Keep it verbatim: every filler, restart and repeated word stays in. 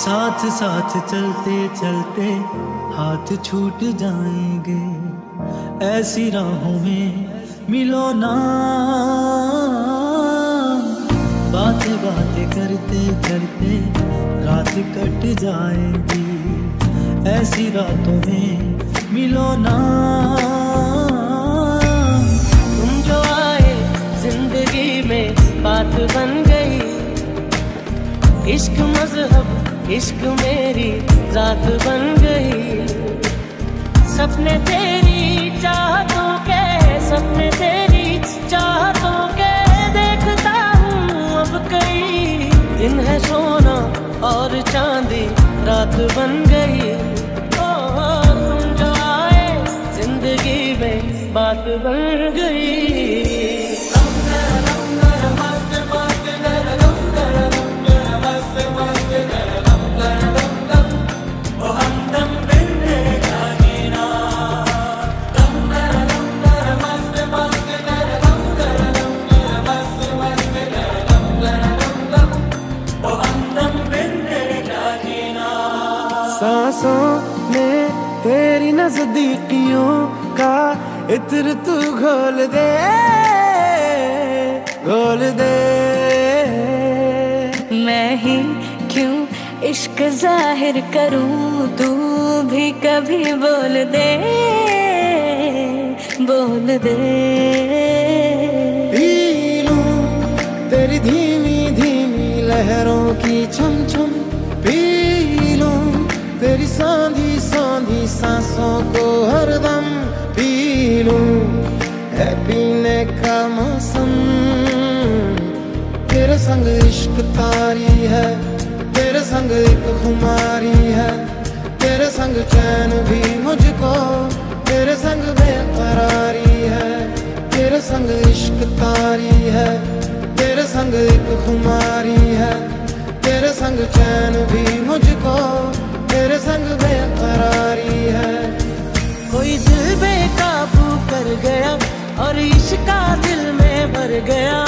साथ साथ चलते चलते हाथ छूट जाएंगे, ऐसी राहों में मिलो ना। बातें बातें करते करते रात कट जाएगी, ऐसी रातों में मिलो ना। तुम जो आए जिंदगी में बात बन गई, इश्क मजहब इश्क मेरी जात बन गई। सपने तेरी चाहतों के, सपने तेरी चाहतों के देखता हूँ अब कई। दिन है सोना और चांदी रात बन गई। ओ तुम जो आए जिंदगी में बात बन गई। सांसों में तेरी नजदीकियों का इत्र तू घोल दे, घोल दे। मैं ही क्यों इश्क जाहिर करूं, तू भी कभी बोल दे, बोल दे। पी लूं तेरी धीमी धीमी लहरों की छम छम, पी लूं तेरी सांधी सांधी सांसों को हरदम, पी लूं है पीने का मौसम। तेरे संग इश्क तारी है, तेरे संग एक खुमारी है, तेरे संग चैन भी मुझको, तेरे संग बेकरारी है। तेरे संग इश्क तारी है, तेरे संग एक खुमारी है, तेरे संग चैन भी मुझको, तेरे संग बेकरारी है। कोई दिल बेकाबू कर गया और इश्क का दिल में भर गया।